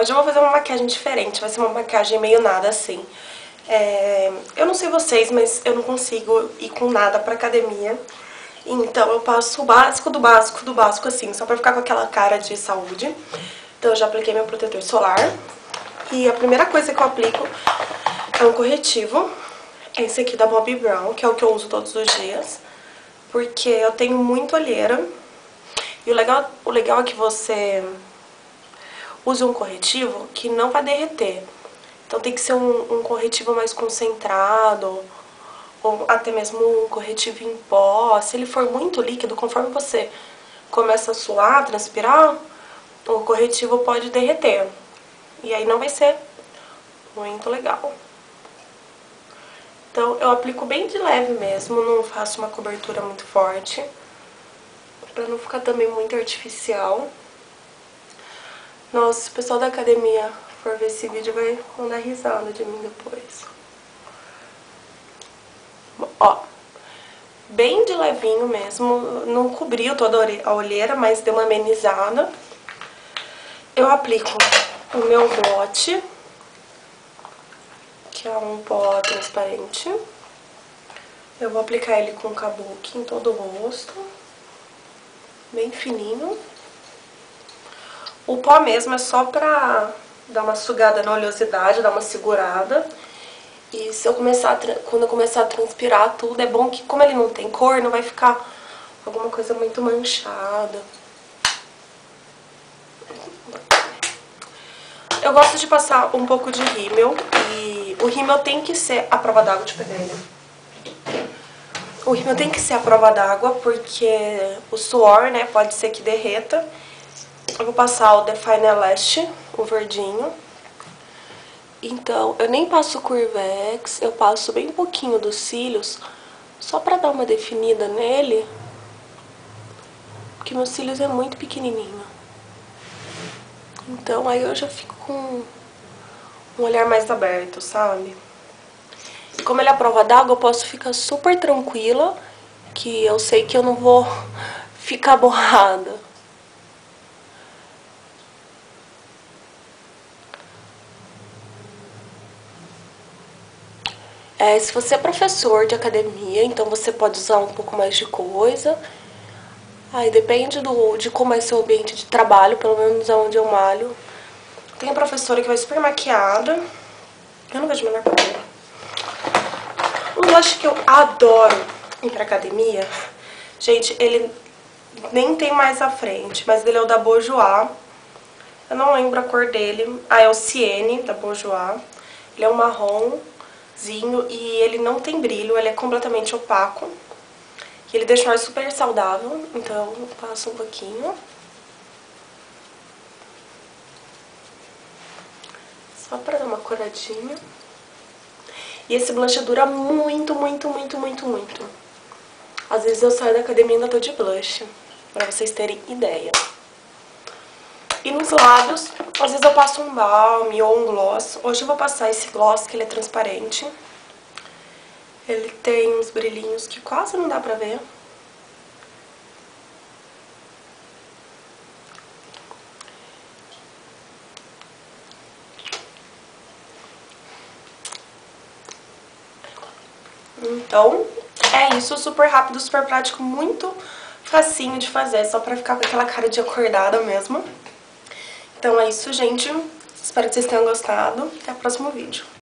Hoje eu vou fazer uma maquiagem diferente, vai ser uma maquiagem meio nada assim. Eu não sei vocês, mas eu não consigo ir com nada pra academia. Então eu passo o básico do básico do básico assim, só pra ficar com aquela cara de saúde. Então eu já apliquei meu protetor solar. E a primeira coisa que eu aplico é um corretivo. Esse aqui da Bobbi Brown, que é o que eu uso todos os dias. Porque eu tenho muito olheira. E o legal é que você use um corretivo que não vai derreter. Então tem que ser um corretivo mais concentrado, ou até mesmo um corretivo em pó. Se ele for muito líquido, conforme você começa a suar, transpirar, o corretivo pode derreter. E aí não vai ser muito legal. Então eu aplico bem de leve mesmo, não faço uma cobertura muito forte, pra não ficar também muito artificial. Nossa, se o pessoal da academia for ver esse vídeo, vai dar risada de mim depois. Ó, bem de levinho mesmo, não cobriu toda a olheira, mas deu uma amenizada. Eu aplico o meu blot, que é um pó transparente. Eu vou aplicar ele com kabuki em todo o rosto, bem fininho. O pó mesmo é só pra dar uma sugada na oleosidade, dar uma segurada. E se eu começar quando eu começar a transpirar tudo, é bom que, como ele não tem cor, não vai ficar alguma coisa muito manchada. Eu gosto de passar um pouco de rímel, e o rímel tem que ser a prova d'água de pegar ele. O rímel tem que ser a prova d'água, porque o suor, né, pode ser que derreta. Eu vou passar o Define A Lash, o verdinho. Então, eu nem passo Curvex, eu passo bem pouquinho dos cílios, só pra dar uma definida nele, porque meus cílios é muito pequenininho. Então aí eu já fico com um olhar mais aberto, sabe? E como ele é a prova d'água, eu posso ficar super tranquila, que eu sei que eu não vou ficar borrada. Se você é professor de academia, então você pode usar um pouco mais de coisa. Aí depende de como é seu ambiente de trabalho, pelo menos aonde eu malho. Tem a professora que vai super maquiada. Eu não vejo melhor pra ela. O blush que eu adoro ir pra academia, gente, ele nem tem mais à frente, mas ele é o da Bourjois. Eu não lembro a cor dele. É o Ciene, da Bourjois. Ele é um marronzinho e ele não tem brilho, ele é completamente opaco. Ele deixa o ar super saudável, então eu passo um pouquinho. Só pra dar uma coradinha. E esse blush dura muito, muito, muito, muito, muito. Às vezes eu saio da academia e ainda tô de blush, pra vocês terem ideia. E nos lábios, às vezes eu passo um balme ou um gloss. Hoje eu vou passar esse gloss, que ele é transparente. Ele tem uns brilhinhos que quase não dá pra ver. Então, é isso. Super rápido, super prático, muito facinho de fazer. Só pra ficar com aquela cara de acordada mesmo. Então é isso, gente. Espero que vocês tenham gostado. Até o próximo vídeo.